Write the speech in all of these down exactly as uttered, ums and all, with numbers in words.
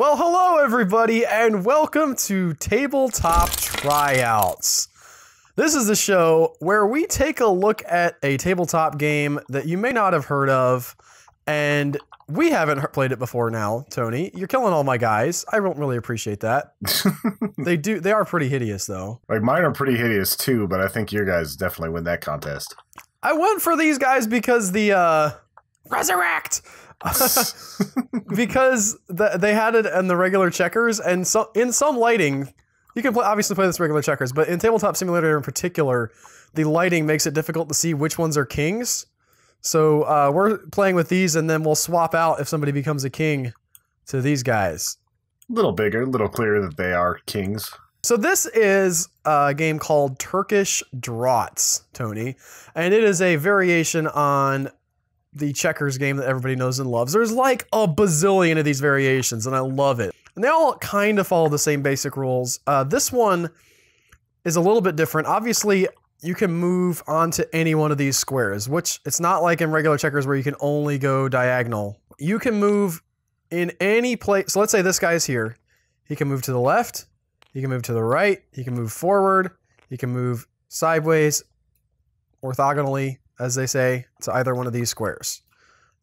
Well, hello everybody, and welcome to Tabletop Tryouts. This is the show where we take a look at a tabletop game that you may not have heard of, and we haven't played it before now, Tony. You're killing all my guys. I don't really appreciate that. They do. They are pretty hideous, though. Like, mine are pretty hideous, too, but I think your guys definitely win that contest. I went for these guys because the, uh... Resurrect! Because the, they had it in the regular checkers, and so in some lighting, you can play, obviously play this regular checkers, but in Tabletop Simulator in particular, the lighting makes it difficult to see which ones are kings. So uh, we're playing with these, and then we'll swap out if somebody becomes a king to these guys. A little bigger, a little clearer that they are kings. So this is a game called Turkish Draughts, Tony, and it is a variation on the checkers game that everybody knows and loves. There's like a bazillion of these variations, and I love it. And they all kind of follow the same basic rules. Uh, this one is a little bit different. Obviously, you can move onto any one of these squares, which it's not like in regular checkers where you can only go diagonal. You can move in any place. So let's say this guy's here. He can move to the left. He can move to the right. He can move forward. He can move sideways, orthogonally, as they say, to either one of these squares.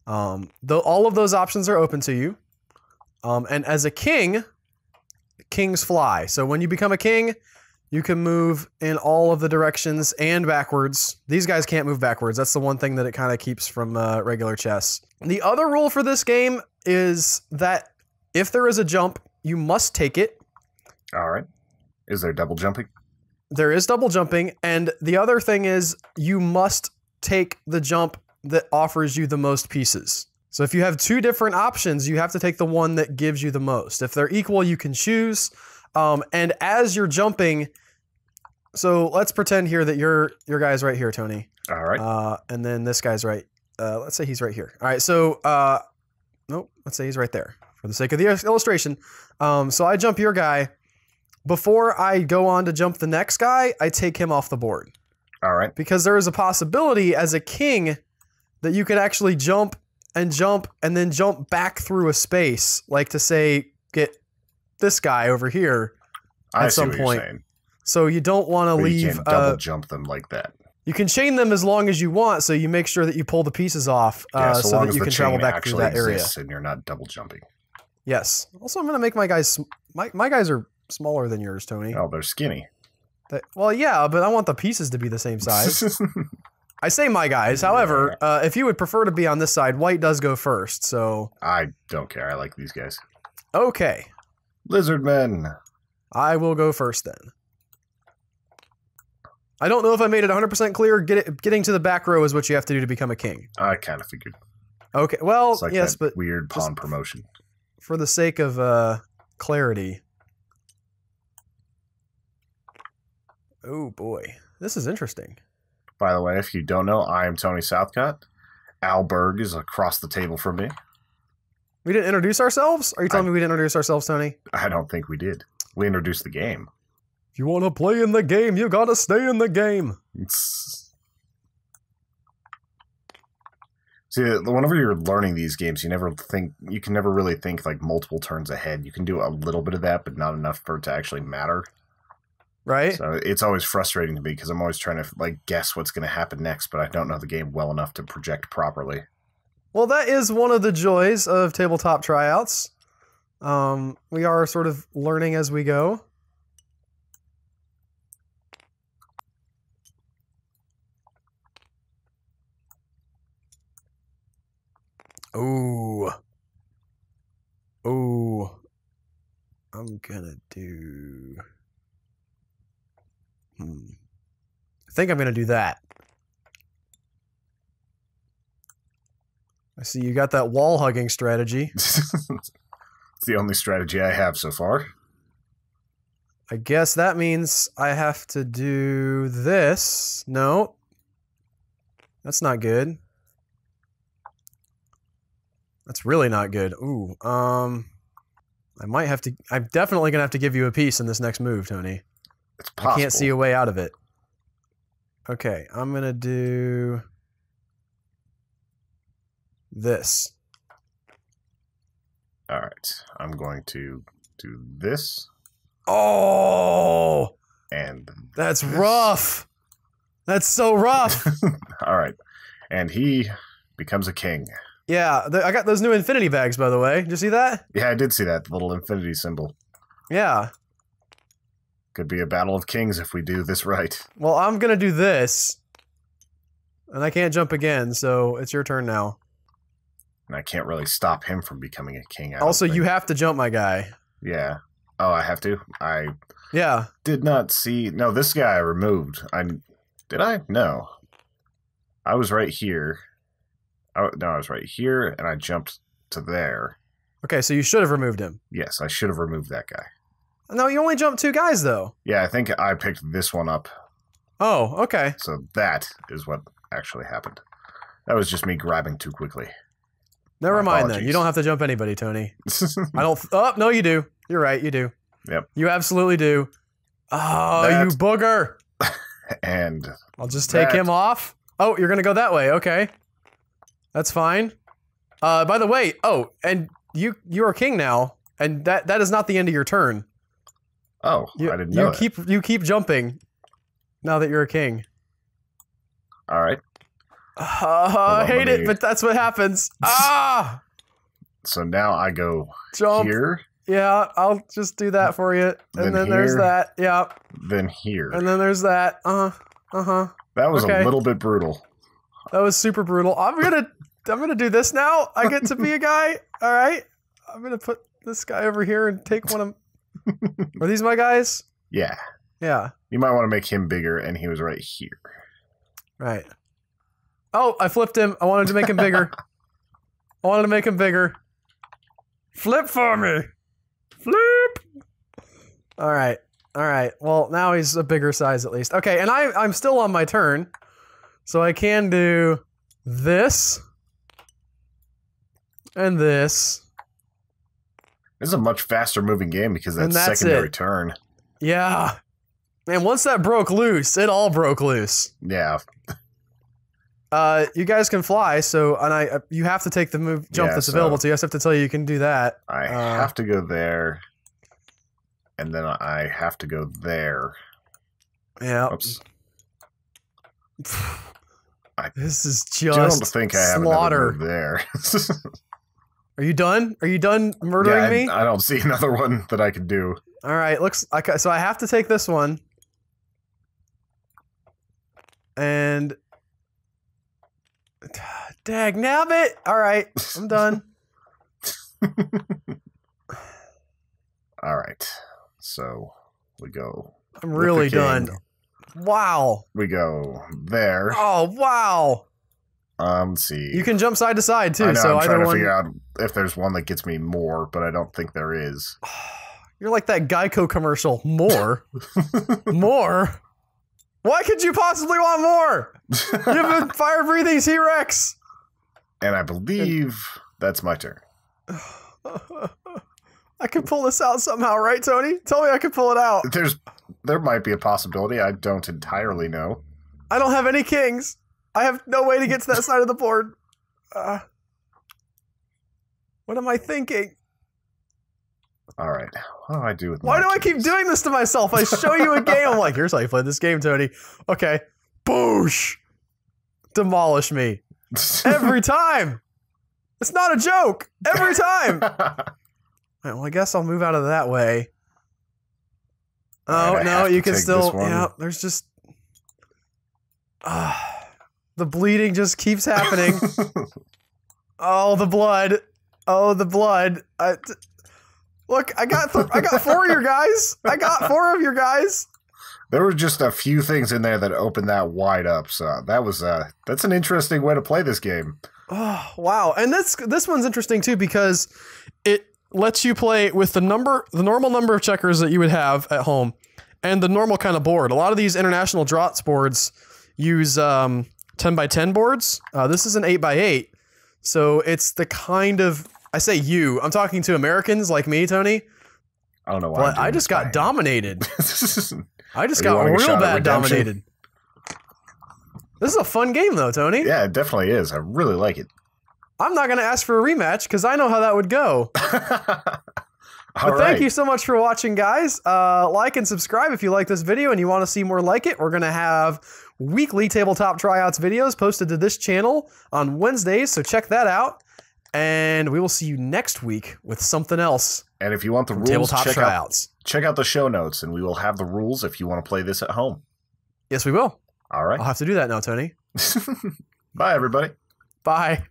Um, though all of those options are open to you. Um, and as a king, kings fly. So when you become a king, you can move in all of the directions and backwards. These guys can't move backwards. That's the one thing that it kind of keeps from uh, regular chess. The other rule for this game is that if there is a jump, you must take it. All right. Is there double jumping? There is double jumping. And the other thing is you must take the jump that offers you the most pieces. So if you have two different options, you have to take the one that gives you the most. If they're equal, you can choose. Um, and as you're jumping, so let's pretend here that your your guy's right here, Tony. All right. Uh, and then this guy's right. Uh, let's say he's right here. All right. So uh, nope. Let's say he's right there for the sake of the illustration. Um, so I jump your guy. Before I go on to jump the next guy, I take him off the board. All right. Because there is a possibility as a king that you could actually jump and jump and then jump back through a space, like to say get this guy over here at I some point. So you don't want to leave. You can't double uh, jump them like that. You can chain them as long as you want, so you make sure that you pull the pieces off, yeah, uh, so, so that you can travel back through that area. And you're not double jumping. Yes. Also, I'm going to make my guys. My my guys are smaller than yours, Tony. Oh, they're skinny. They, well, yeah, but I want the pieces to be the same size. I say my guys. However, uh, if you would prefer to be on this side, white does go first. So I don't care. I like these guys. Okay. Lizard men. I will go first then. I don't know if I made it one hundred percent clear. Get it, getting to the back row is what you have to do to become a king. I kind of figured. Okay, well, it's like yes, but weird pawn promotion. For the sake of uh, clarity. Oh boy, this is interesting. By the way, if you don't know, I am Tony Southcott. Al Berg is across the table from me. We didn't introduce ourselves? Are you telling I, me we didn't introduce ourselves, Tony? I don't think we did. We introduced the game. If you want to play in the game, you got to stay in the game. It's... See, whenever you're learning these games, you never think you can never really think like multiple turns ahead. You can do a little bit of that, but not enough for it to actually matter. Right? So it's always frustrating to me because I'm always trying to like guess what's going to happen next, but I don't know the game well enough to project properly. Well, that is one of the joys of Tabletop Tryouts. Um, we are sort of learning as we go. Ooh. Ooh. I'm gonna do... Hmm. I think I'm gonna do that. I see you got that wall-hugging strategy. It's the only strategy I have so far. I guess that means I have to do this. No. That's not good. That's really not good. Ooh, um... I might have to... I'm definitely gonna have to give you a piece in this next move, Tony. It's possible. I can't see a way out of it. Okay, I'm gonna do... this. All right. I'm going to do this. Oh! And that's this. Rough. That's so rough. All right. And he becomes a king. Yeah. I got those new infinity bags, by the way. Did you see that? Yeah, I did see that. The little infinity symbol. Yeah. Could be a battle of kings if we do this right. Well, I'm going to do this. And I can't jump again, so it's your turn now. And I can't really stop him from becoming a king. I also, you have to jump, my guy. Yeah. Oh, I have to? I yeah. did not see... No, this guy I removed. I, did I? No. I was right here. I, no, I was right here, and I jumped to there. Okay, so you should have removed him. Yes, I should have removed that guy. No, you only jumped two guys, though. Yeah, I think I picked this one up. Oh, okay. So that is what actually happened. That was just me grabbing too quickly. Never mind, then. You don't have to jump anybody, Tony. I don't... Oh, no, you do. You're right, you do. Yep. You absolutely do. Oh, that, you booger! And... I'll just take that. him off. Oh, you're gonna go that way. Okay. That's fine. Uh, by the way... Oh, and you you are king now. And that, that is not the end of your turn. Oh, you, I didn't know you that. Keep, you keep jumping now that you're a king. All right. Uh, I hate me... it, but that's what happens. Ah! So now I go jump. Here. Yeah, I'll just do that for you. And then, then here, there's that. Yeah. Then here. And then there's that. Uh-huh. Uh-huh. That was okay. a little bit brutal. That was super brutal. I'm going to I'm going to do this now. I get to be a guy. All right. I'm going to put this guy over here and take one of Are these my guys? Yeah. Yeah. You might want to make him bigger, and he was right here. Right. Oh, I flipped him. I wanted to make him bigger. I wanted to make him bigger. Flip for me. Flip. All right. All right. Well, now he's a bigger size at least. Okay, and I, I'm still on my turn, so I can do this and this. This is a much faster moving game because that's, that's secondary it. turn. Yeah. And once that broke loose, it all broke loose. Yeah. Uh, you guys can fly, so and I uh, you have to take the move jump yeah, that's so available to you. I just have to tell you you can do that. I uh, have to go there, and then I have to go there. Yeah. Oops. I this is just don't think I have slaughter there. Are you done? Are you done murdering yeah, I, me? I don't see another one that I can do. All right, looks. Okay, so I have to take this one, and. Dag nabbit! Alright, I'm done. Alright, so we go. I'm really done. Wow. We go there. Oh, wow. Um, let's see. You can jump side to side, too. I know, so I'm trying to one... figure out if there's one that gets me more, but I don't think there is. You're like that Geico commercial. More? More? Why could you possibly want more? You have been fire-breathing T-Rex! And I believe that's my turn. I could pull this out somehow, right, Tony? Tell me I could pull it out. There's, there might be a possibility. I don't entirely know. I don't have any kings. I have no way to get to that side of the board. Uh, what am I thinking? All right. What do I do with Why do kids? I keep doing this to myself? I show you a game. I'm like, here's how you play this game, Tony. Okay. Boosh. Demolish me. Every time. It's not a joke. Every time. All right, well, I guess I'll move out of that way. Oh, right, no, you can still... Yeah, there's just... Uh, the bleeding just keeps happening. Oh, the blood. Oh, the blood. I... Look, I got th I got four of your guys. I got four of your guys. There were just a few things in there that opened that wide up. So that was uh, that's an interesting way to play this game. Oh wow! And this this one's interesting too because it lets you play with the number the normal number of checkers that you would have at home, and the normal kind of board. A lot of these international draughts boards use um, ten by ten boards. Uh, this is an eight by eight, so it's the kind of I say you. I'm talking to Americans like me, Tony. I don't know why. But I just got dominated. I just got real bad dominated. This is a fun game, though, Tony. Yeah, it definitely is. I really like it. I'm not going to ask for a rematch because I know how that would go. All right. Thank you so much for watching, guys. Uh, like and subscribe if you like this video and you want to see more like it. We're going to have weekly Tabletop Tryouts videos posted to this channel on Wednesdays, so check that out. And we will see you next week with something else. And if you want the rules, check out, check out the show notes, and we will have the rules if you want to play this at home. Yes, we will. All right. I'll have to do that now, Tony. Bye, everybody. Bye.